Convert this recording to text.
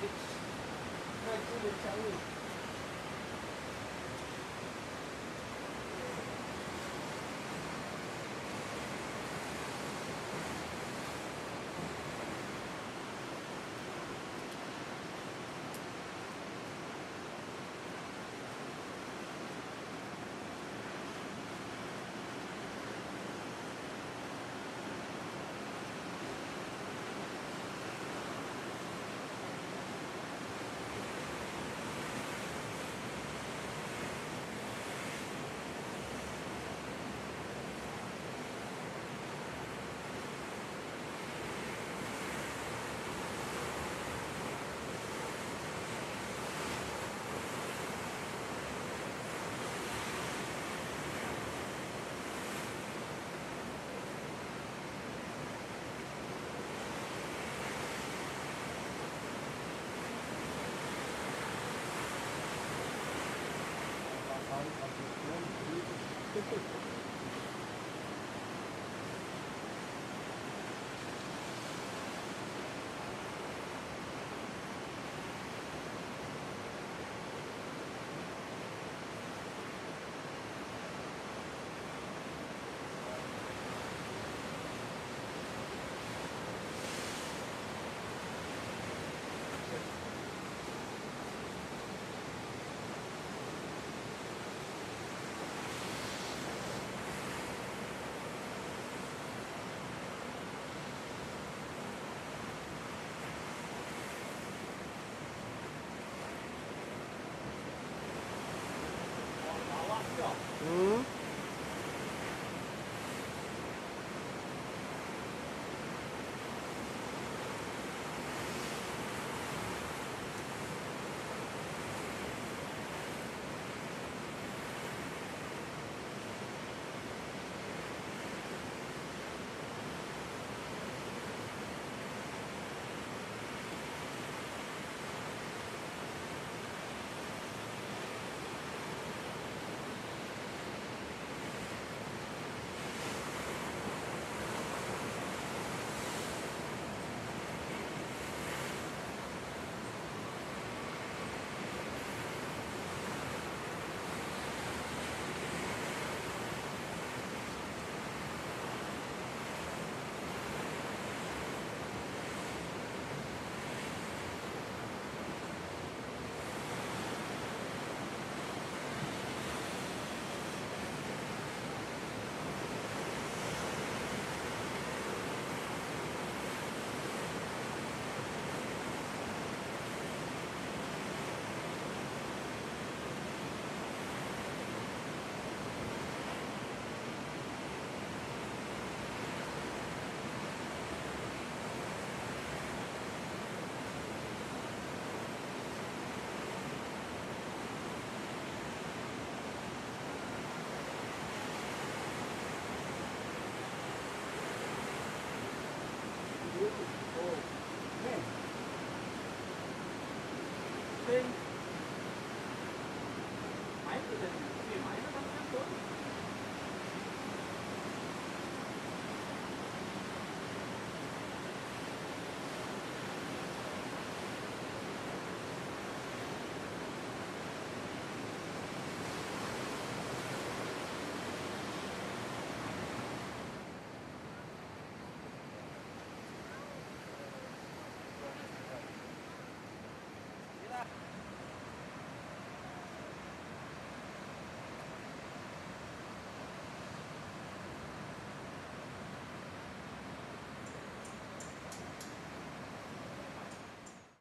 It's not good, it's